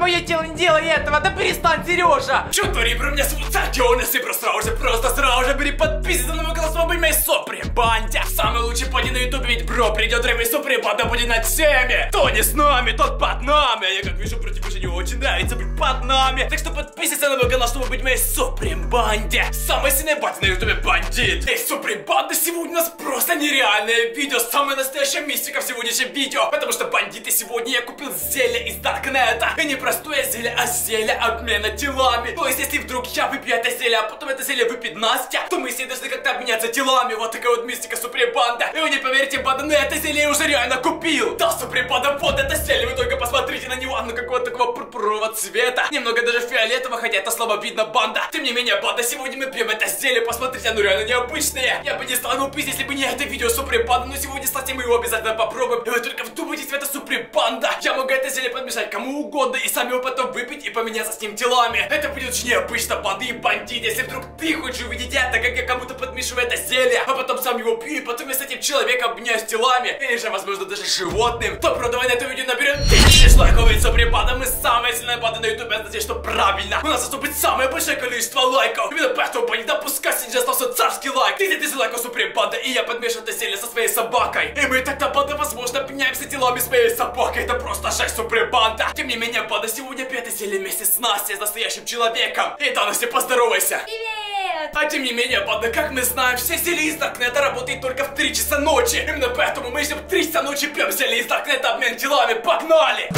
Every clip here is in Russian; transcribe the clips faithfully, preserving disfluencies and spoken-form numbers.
мое тело, не делай этого, да перестань, Сережа! Че твори про меня, сакионы, если просто сразу же, просто сразу же бери подписывайся на мой канал, с вами мои сопри, бандя! Самый лучший парень на ютубе, ведь бро, придет время сопри, банда будет над всеми! Кто не с нами, тот под нами, а я как вижу, против уже не очень нравится быть под нами! Так что подписывайся на мой канал, чтобы быть моей сопри, банде! Самая сильная банда на ютубе, бандит! Эй, сопри, банда, сегодня у нас просто нереальное видео, самая настоящая мистика в сегодняшнем видео, потому что бандиты, сегодня я купил зелье из Даркнета, и не простое зелье, а зелье обмена телами. То есть, если вдруг я выпью это зелье, а потом это зелье выпьет Настя, то мы с ней должны как-то обменяться телами. Вот такая вот мистика, суприбанда. И вы не поверите, банда, но это зелье я уже реально купил. Да, суприбанда, вот это зелье, вы только посмотрите на него, оно какого-то такого пурпурового цвета, немного даже фиолетового, хотя это слабо видно, банда. Тем не менее, банда, сегодня мы пьем это зелье, посмотрите, оно реально необычное. Я бы не стал его пить, если бы не это видео, суприбанда, но сегодня, кстати, мы его обязательно попробуем. И вы только вдумайтесь в это, суприбанда. Я могу это зелье подмешать кому угодно и сам его потом выпить и поменяться с ним телами. Это будет очень необычно, банда и бандит. Если вдруг ты хочешь увидеть это, как я кому-то подмешиваю это зелье, а потом сам его пью, и потом я с этим человеком обменяюсь телами, или же, возможно, даже животным, то продавай на это видео наберем тысячи лайков, и суприбанда, мы самая сильная банда на ютубе. Я надеюсь, что правильно. У нас наступит самое большое количество лайков. Именно поэтому, банда, пускай сейчас остался царский лайк. тысяча лайков, суприбанда, и я подмешиваю это зелье со своей собакой. И мы тогда, банда, возможно, обменяемся телами с моей собакой. Это просто жесть, суприбанда. Тем не менее, банда, сегодня пятый зелье вместе с Настей, с настоящим человеком. И да, Настя, поздоровайся. Привет! А тем не менее, банда, как мы знаем, все зелья из Даркнета работает только в три часа ночи. Именно поэтому мы еще в три часа ночи пьем зелье из Даркнета, обмен телами. Погнали!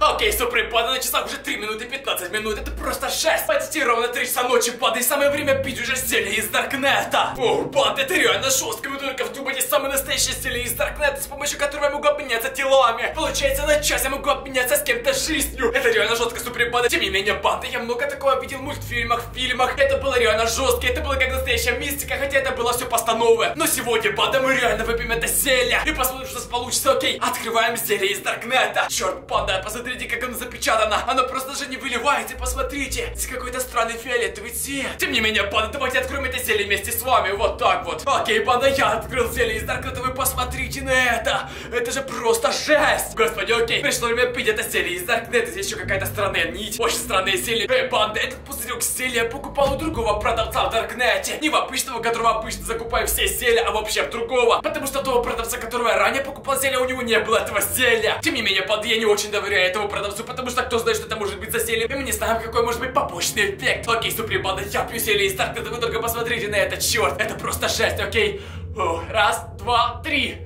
Окей, суприбанда, на часах уже три минуты пятнадцать минут, это просто жесть. Почти ровно три часа ночи, банда, и самое время пить уже зелье из Даркнета. О, банда, это реально жестко, вы только вдумайтесь, самое настоящее зелье из Даркнета, с помощью которого я могу обменяться телами. Получается, на час я могу обменяться с кем-то жизнью. Это реально жестко, суприбанда. Тем не менее, банда, я много такого видел в мультфильмах, в фильмах. Это было реально жестко, это было как настоящая мистика, хотя это было все постановое. Но сегодня, банда, мы реально выпьем это зелье и посмотрим, что получится, окей. Открываем зелье из Даркнета. Черт, банда, посмотрите, смотрите, как оно запечатано. Оно просто же не выливается, посмотрите. Здесь какой-то странный фиолетовый цвет. Тем не менее, банда, давайте откроем это зелье вместе с вами. Вот так вот. Окей, банда, я открыл зелье из Даркнета. Вы посмотрите на это. Это же просто жесть. Господи, окей. Пришло время пить это зелье из Даркнета. Здесь еще какая-то странная нить. Очень странные зелья. Эй, банда, этот пузырек зелья я покупал у другого продавца в Даркнете. Не в обычного, которого обычно закупаю все зелья, а вообще в другого. Потому что того продавца, которого я ранее покупал зелье, у него не было этого зелья. Тем не менее, банда, я не очень доверяю продавцу, потому что кто знает, что это может быть за зелье, и мы не знаем, какой может быть побочный эффект. Окей, суприбанда, я пью зелье из Даркнета, вы только посмотрите на это, черт, это просто жесть, окей? О, раз, два, три.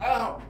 Ау.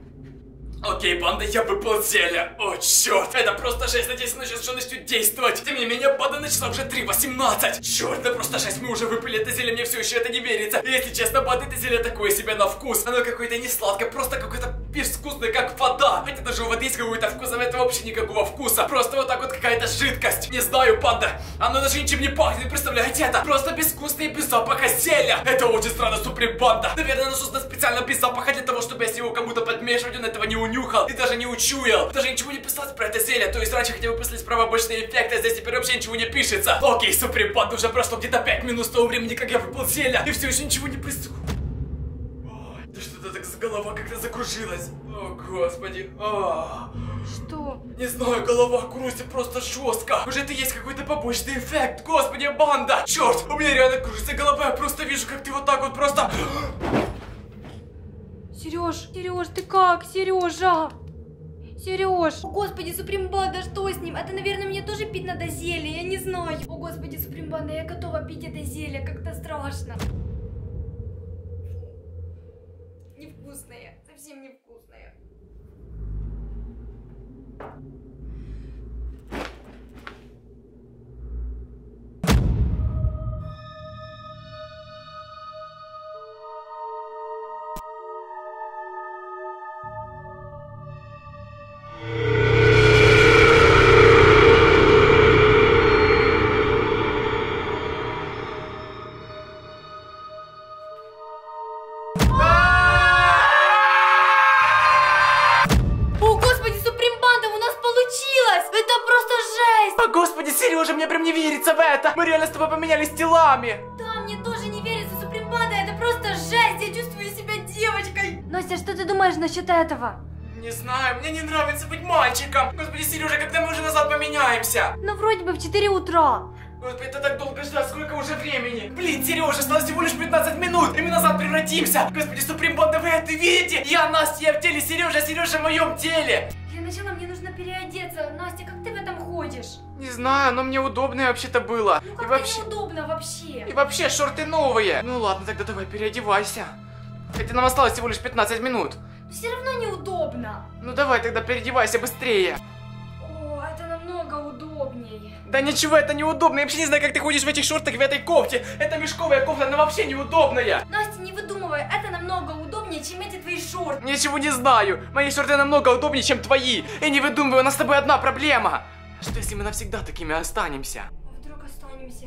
Окей, банда, я выпил зелье. О, черт, это просто жесть. Надеюсь, оно сейчас уже начнет действовать. Тем не менее, банда, на часах уже три восемнадцать. Черт, это просто жесть, мы уже выпили это зелье, мне все еще это не верится. И если честно, банда, это зелье такое себе на вкус. Оно какое-то не сладкое, просто какое-то безвкусное, как вода. Хотя даже у воды есть какой-то вкус, а это вообще никакого вкуса. Просто вот так вот какая-то жидкость. Не знаю, банда, оно даже ничем не пахнет, представляете это? Просто безвкусное и без запаха зелья. Это очень странно, суприбанда. Наверное, оно создано специально без запаха для того, чтобы если его кому-то подмешивать, он этого не умеет. Нюхал и даже не учуял. Даже ничего не писалось про это зелье. То есть раньше хотя бы писались про обычные эффекты, а здесь теперь вообще ничего не пишется. Окей, суприбанда, уже прошло где-то пять минут с того времени, как я выпил зелье, и все еще ничего не происходит. Ой, да что-то так голова как-то закружилась. О, господи. А -а -а. Что? Не знаю, голова крутится просто жестко. Уже это есть какой-то побочный эффект. Господи, банда. Черт, у меня реально кружится голова. Я просто вижу, как ты вот так вот просто... Сереж, Сереж, ты как? Сережа! Сереж! О, господи, суприбанда, что с ним? Это, наверное, мне тоже пить надо зелье, я не знаю. О, господи, суприбанда, я готова пить это зелье, как-то страшно. Невкусное, совсем невкусное. Мы реально с тобой поменялись телами. Да, мне тоже не верится, суприбанда, это просто жесть, я чувствую себя дикой. Настя, что ты думаешь насчет этого? Не знаю, мне не нравится быть мальчиком. Господи, Сережа, когда мы уже назад поменяемся? Ну, вроде бы в четыре утра. Господи, это так долго ждать, сколько уже времени? Блин, Сережа, осталось всего лишь пятнадцать минут, и мы назад превратимся. Господи, Суприм Банда, вы это видите? Я, Настя, я в теле Сережа, Сережа в моем теле. Для начала мне нужно переодеться. Настя, как ты в этом ходишь? Не знаю, но мне удобно вообще-то было. Ну, как и вообще... неудобно вообще? И вообще, шорты новые. Ну ладно, тогда давай переодевайся. Хотя нам осталось всего лишь пятнадцать минут. Все равно неудобно. Ну давай тогда переодевайся быстрее. О, это намного удобней. Да ничего, это неудобно. Я вообще не знаю, как ты ходишь в этих шортах, в этой кофте. Это мешковая кофта, она вообще неудобная. Настя, не выдумывай, это намного удобнее, чем эти твои шорты. Ничего не знаю. Мои шорты намного удобнее, чем твои. И не выдумывай, у нас с тобой одна проблема. Что если мы навсегда такими останемся? А вдруг останемся?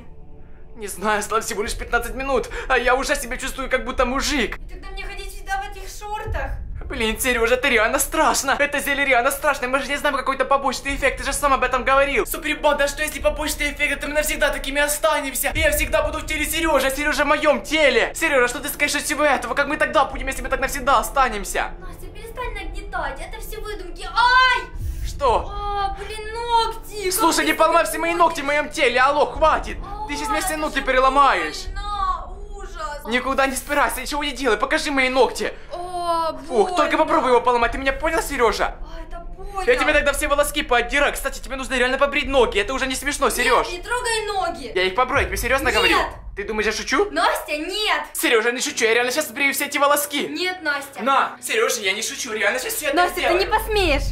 Не знаю, осталось всего лишь пятнадцать минут, а я уже себя чувствую как будто мужик. И тогда мне ходить всегда в этих шортах? Блин, Сережа, это реально страшно. Это зелье реально страшно, мы же не знаем какой-то побочный эффект, ты же сам об этом говорил. Супербанда, что если побочный эффект, то мы навсегда такими останемся. И я всегда буду в теле Сережи, а Сережа в моем теле. Сережа, что ты скажешь от всего этого? Как мы тогда будем, если мы так навсегда останемся? Настя, перестань нагнетать, это все выдумки, ай! Что? А, блин, ногти! Слушай, не поломай все мои ногти в моем теле, алло, хватит! А, ты сейчас мне все ногти переломаешь! Больно, ужас! Никуда не спирайся, ничего не делай, покажи мои ногти! О, фух, только попробуй его поломать, ты меня понял, Сережа? А, это больно! Я тебе тогда все волоски поотдираю, кстати, тебе нужно реально побрить ноги, это уже не смешно, Сереж! Нет, не трогай ноги! Я их побрю, я тебе серьезно нет. говорю? Ты думаешь, я шучу? Настя, нет! Сережа, не шучу, я реально сейчас сбрею все эти волоски! Нет, Настя! На! Сережа, я не шучу, реально сейчас все это Настя, сделаю. Ты не посмеешь!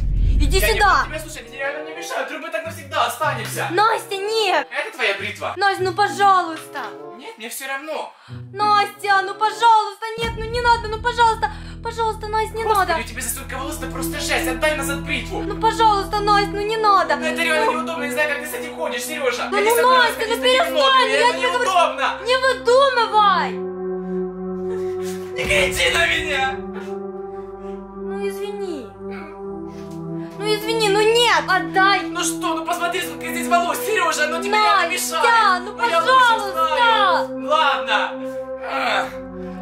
Иди я сюда! Я тебя слушай, мне реально не мешают, трубы так навсегда останемся! Настя, нет! Это твоя бритва? Настя, ну пожалуйста! Нет, мне все равно! Настя, ну пожалуйста, нет, ну не надо, ну пожалуйста! Пожалуйста, Настя, не Господи, надо! У тебя засунка волос-то просто жесть, отдай назад бритву! Ну пожалуйста, Настя, ну не надо! Ну это реально ну... неудобно, не знаю, как ты с этим ходишь, Сережа! Ну, ну Настя, ну перестань! Ногами, я это не неудобно! Говорю... Не выдумывай! Не кричи на меня! Ну извини! Ну извини, ну нет, отдай! Ну что, ну посмотри, сколько здесь волос, Сережа, ну тебе Настя, не мешает! Да, ну, ну пожалуйста! Ладно!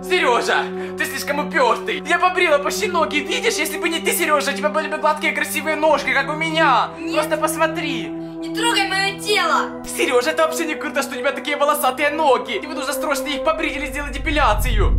Сережа, ты слишком упертый! Я побрила почти ноги, видишь? Если бы не ты, Сережа, у тебя были бы гладкие красивые ножки, как у меня! Нет. Просто посмотри! Не трогай мое тело! Сережа, это вообще не круто, что у тебя такие волосатые ноги! Тебе нужно срочно их побрить или сделать депиляцию!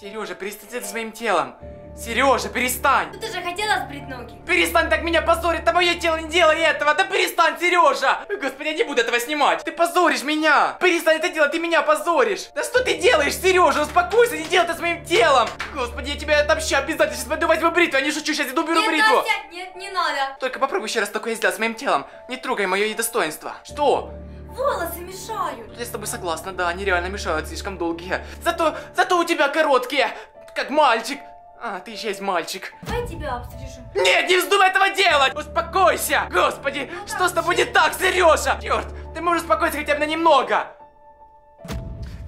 Сережа, перестань это с моим телом. Сережа, перестань. Ты же хотела сбрить ноги. Перестань так меня позорить, это мое тело, не делай этого. Да перестань, Сережа. Господи, я не буду этого снимать. Ты позоришь меня. Перестань это делать, ты меня позоришь. Да что ты делаешь, Сережа, успокойся, не делай это с моим телом. Господи, я тебя отомщу обязательно. Сейчас пойду возьму бритву, я не шучу, сейчас иду беру нет, бритву. Настя, нет, не надо. Только попробуй еще раз такое сделать с моим телом. Не трогай мое недостоинство. Что? Волосы мешают. Я с тобой согласна, да, они реально мешают, слишком долгие. Зато, зато у тебя короткие, как мальчик. А, ты еще есть мальчик. Давай тебя обстрижу. Нет, не вздумай этого делать! Успокойся! Господи, ну, что с тобой не так, Сережа? Черт, ты можешь успокоиться хотя бы на немного.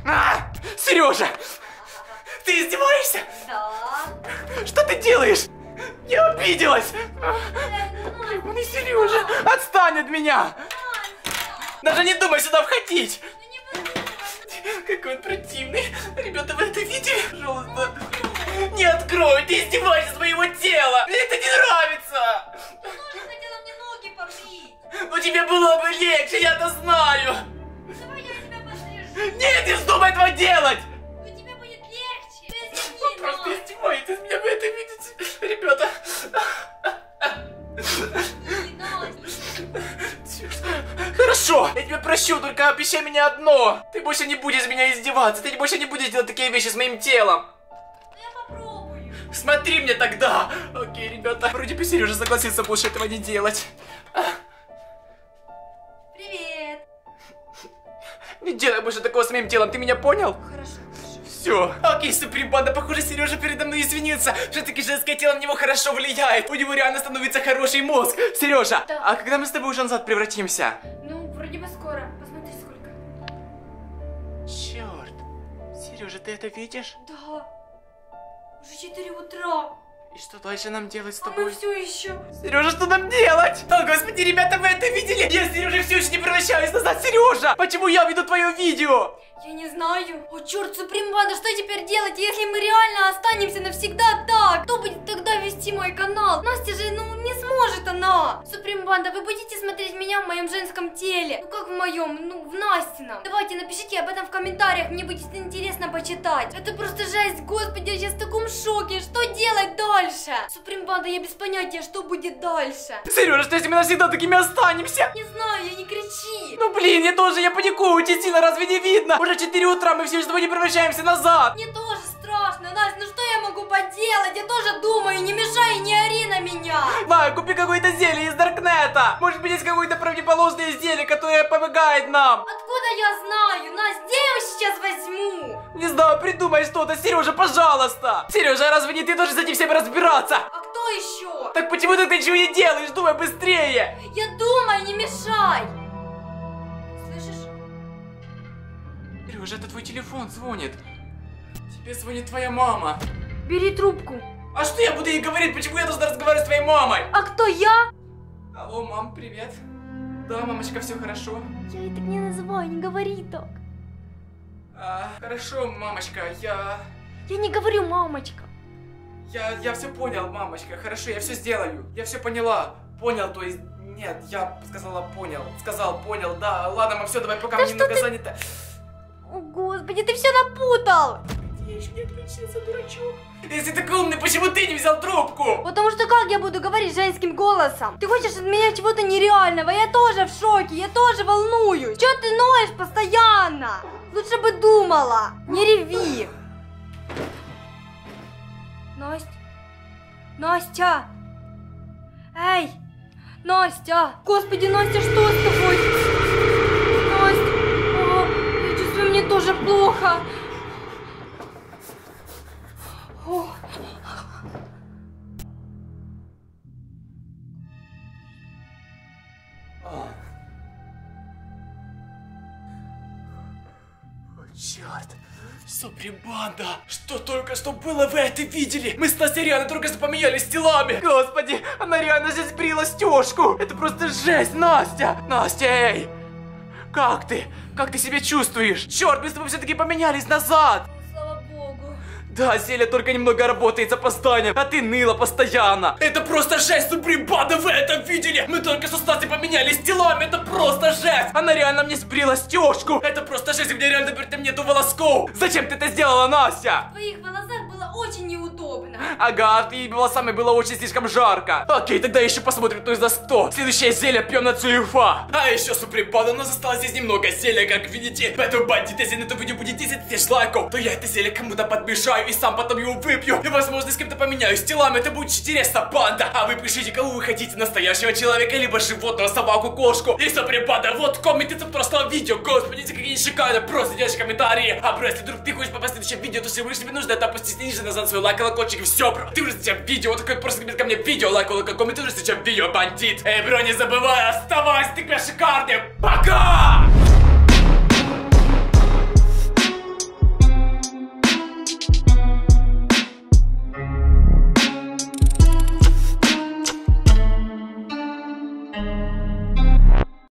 А, Сережа, ты издеваешься? Да. Что ты делаешь? Я обиделась. Ну, Сережа, отстань от меня. Даже не думай сюда входить! Какой он противный! Ребята, вы это видели? Пожалуйста. Не открой, ты издеваешься с моего тела! Мне это не нравится! Я тоже хотела мне ноги побрить! Ну тебе было бы легче, я-то знаю! Давай я тебя пострижу! Нет, не вздумай этого делать! Ну тебе будет легче! Ты извини, но... Просто издеваетесь, меня вы это видите, ребята! Хорошо, я тебя прощу, только обещай меня одно. Ты больше не будешь меня издеваться, ты больше не будешь делать такие вещи с моим телом. Ну я попробую. Смотри мне тогда. Окей, ребята, вроде бы Сережа согласился больше этого не делать. Привет. Не делай больше такого с моим телом, ты меня понял? Хорошо. Все. Окей, Суприм Банда, похоже, Сережа передо мной извинился. Все-таки женское тело на него хорошо влияет. У него реально становится хороший мозг. Сережа, да. А когда мы с тобой уже назад превратимся? Ну, вроде бы скоро. Посмотри, сколько. Черт. Сережа, ты это видишь? Да. Уже четыре утра. И что дальше нам делать с тобой? А мы все еще. Сережа, что нам делать? О, господи, ребята, вы это видели? Я, Сережа, все еще не превращаюсь назад. Сережа, почему я веду твое видео? Я не знаю. О, черт, Супримбанда, что теперь делать, если мы реально останемся навсегда так? Кто будет тогда вести мой канал? Настя же, ну, не сможет она. Супримбанда, вы будете смотреть меня в моем женском теле? Ну, как в моем? Ну, в Настином. Давайте, напишите об этом в комментариях, мне будет интересно почитать. Это просто жесть, господи, я сейчас в таком шоке. Что делать дальше? Супримбанда, я без понятия, что будет дальше. Сережа, что если мы навсегда такими останемся? Не знаю, я не кричи. Ну, блин, я тоже, я паникую, Титина, разве не видно? Уже четыре утра, мы все с тобой не превращаемся назад. Мне тоже страшно, Настя, ну что я могу поделать? Я тоже думаю, не мешай, не ори на меня. На, купи какое-то зелье из Даркнета. Может быть, есть какое-то правдеположное зелье, которое помогает нам. Откуда я знаю? Настя, где я его сейчас возьму? Не знаю, придумай что-то, Сережа, пожалуйста. Сережа, разве не ты тоже с этим всем разбираться? А кто еще? Так почему ты ничего не делаешь? Думай быстрее. Я думаю, не мешай. Сережа, это твой телефон звонит. Тебе звонит твоя мама. Бери трубку. А что я буду ей говорить? Почему я должна разговаривать с твоей мамой? А кто я? Алло, мам, привет. Да, мамочка, все хорошо. Я ее так не называю, не говори так. А, хорошо, мамочка, я... Я не говорю, мамочка. Я, я все понял, мамочка, хорошо, я все сделаю. Я все поняла, понял, то есть... Нет, я сказала понял, сказал понял, да. Ладно, мам, все, давай, пока да мне немного ты... занято... О, господи, ты все напутал! Я еще не отключился, дурачок. Если ты умный, почему ты не взял трубку? Потому что как я буду говорить женским голосом? Ты хочешь от меня чего-то нереального? Я тоже в шоке, я тоже волнуюсь. Чего ты ноешь постоянно? Лучше бы думала. Не реви. Настя? Настя? Эй! Настя! Господи, Настя, что с тобой? Настя! Мне тоже плохо. О. О, черт. Супримбанда, что только что было, вы это видели? Мы с Настей реально только что поменялись телами. Господи, она реально здесь брила стежку. Это просто жесть, Настя. Настя, эй. Как ты? Как ты себя чувствуешь? Черт, мы с тобой все-таки поменялись назад! Слава богу. Да, зелье только немного работает с опозданием, а ты ныла постоянно. Это просто жесть, Супримбанда, вы это видели? Мы только с Настей поменялись телами, это просто жесть! Она реально мне сбрила стежку! Это просто жесть, у меня реально теперь там нету волосков! Зачем ты это сделала, Настя? В твоих волосах было очень неудобно. Ага, ты волосами было очень слишком жарко. Окей, тогда еще посмотрим, кто из нас кто. Следующее зелье пьем на Цуефа. А еще, Супримбанда, у нас осталось здесь немного зелья, как видите. Поэтому, бандиты, если на то видео будет десять тысяч лайков, то я это зелье кому-то подмешаю и сам потом его выпью. И, возможно, с кем-то поменяюсь телами. Это будет интересно, банда. А вы пишите, кого вы хотите, настоящего человека, либо животного, собаку, кошку. И, Супримбанда, вот комменты в прошлом видео. Господи, какие шикарные, просто делаешь комментарии. А просто, если вдруг ты хочешь попасть в следующее видео, то всего тебе нужно это опустить ниже, назад свой лайк, колокольчик. Все, бро, ты уже зачем видео, вот такой просто ко мне видео, лайк, лайк, комментируй, зачем видео, бандит. Эй, бро, не забывай, оставайся, ты прям шикарный, пока!